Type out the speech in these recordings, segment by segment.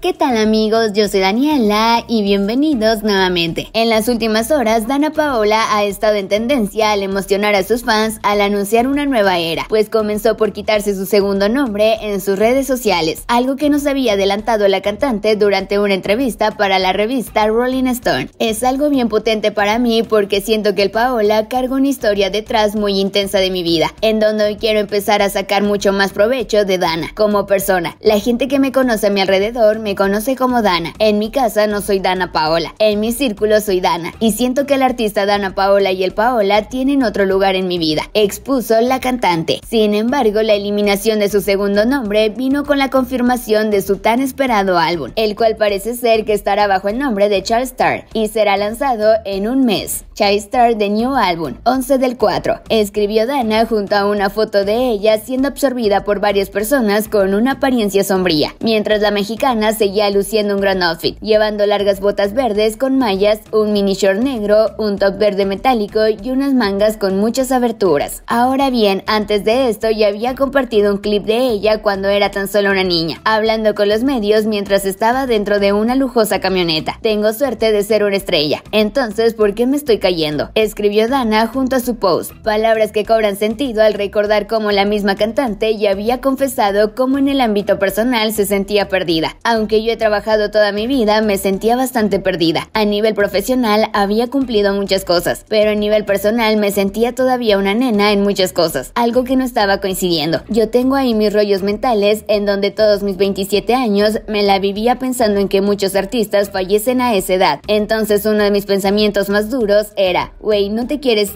¿Qué tal amigos? Yo soy Daniela y bienvenidos nuevamente. En las últimas horas, Danna Paola ha estado en tendencia al emocionar a sus fans al anunciar una nueva era, pues comenzó por quitarse su segundo nombre en sus redes sociales, algo que nos había adelantado la cantante durante una entrevista para la revista Rolling Stone. Es algo bien potente para mí porque siento que el Paola carga una historia detrás muy intensa de mi vida, en donde hoy quiero empezar a sacar mucho más provecho de Danna como persona. La gente que me conoce a mi alrededor me conoce como Danna. En mi casa no soy Danna Paola, en mi círculo soy Danna, y siento que el artista Danna Paola y el Paola tienen otro lugar en mi vida, expuso la cantante. Sin embargo, la eliminación de su segundo nombre vino con la confirmación de su tan esperado álbum, el cual parece ser que estará bajo el nombre de Char Star y será lanzado en un mes. Childstar The New Album, 11/4, escribió Danna junto a una foto de ella siendo absorbida por varias personas con una apariencia sombría, mientras la mexicana seguía luciendo un gran outfit, llevando largas botas verdes con mallas, un mini short negro, un top verde metálico y unas mangas con muchas aberturas. Ahora bien, antes de esto ya había compartido un clip de ella cuando era tan solo una niña, hablando con los medios mientras estaba dentro de una lujosa camioneta. Tengo suerte de ser una estrella, entonces ¿por qué me estoy cayendo?, escribió Danna junto a su post, palabras que cobran sentido al recordar cómo la misma cantante ya había confesado cómo en el ámbito personal se sentía perdida. Aunque yo he trabajado toda mi vida, me sentía bastante perdida. A nivel profesional había cumplido muchas cosas, pero a nivel personal me sentía todavía una nena en muchas cosas, algo que no estaba coincidiendo. Yo tengo ahí mis rollos mentales en donde todos mis 27 años me la vivía pensando en que muchos artistas fallecen a esa edad. Entonces uno de mis pensamientos más duros era, güey, no te quieres,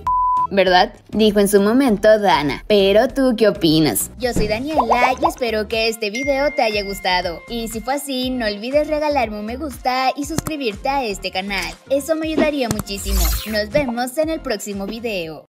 ¿verdad?, dijo en su momento Danna. Pero ¿tú qué opinas? Yo soy Daniela y espero que este video te haya gustado. Y si fue así, no olvides regalarme un me gusta y suscribirte a este canal. Eso me ayudaría muchísimo. Nos vemos en el próximo video.